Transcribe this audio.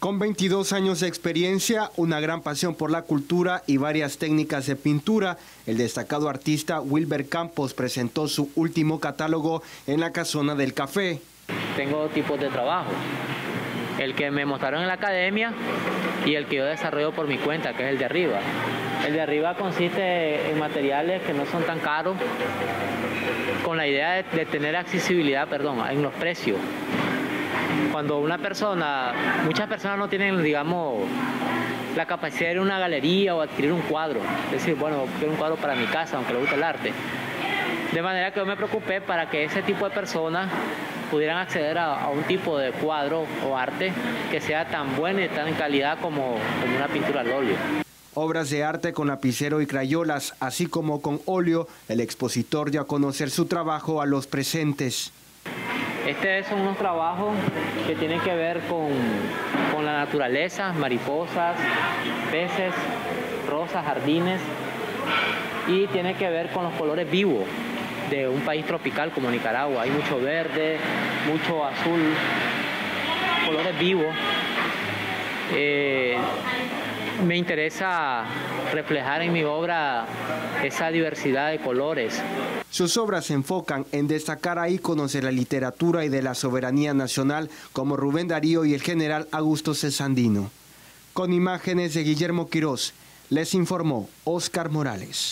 Con 22 años de experiencia, una gran pasión por la cultura y varias técnicas de pintura, el destacado artista Wilber Campos presentó su último catálogo en la Casona del Café. Tengo dos tipos de trabajo, el que me mostraron en la academia y el que yo desarrollo por mi cuenta, que es el de arriba. El de arriba consiste en materiales que no son tan caros, con la idea de tener accesibilidad, en los precios. Cuando muchas personas no tienen, la capacidad de ir a una galería o adquirir un cuadro. Es decir, bueno, quiero un cuadro para mi casa, aunque le guste el arte. De manera que yo me preocupé para que ese tipo de personas pudieran acceder a un tipo de cuadro o arte que sea tan bueno y tan calidad como una pintura al óleo. Obras de arte con lapicero y crayolas, así como con óleo, el expositor dio a conocer su trabajo a los presentes. Estos son unos trabajos que tienen que ver con la naturaleza, mariposas, peces, rosas, jardines, y tiene que ver con los colores vivos de un país tropical como Nicaragua. Hay mucho verde, mucho azul, colores vivos. Me interesa reflejar en mi obra esa diversidad de colores. Sus obras se enfocan en destacar a íconos de la literatura y de la soberanía nacional como Rubén Darío y el general Augusto C. Sandino. Con imágenes de Guillermo Quirós, les informó Óscar Morales.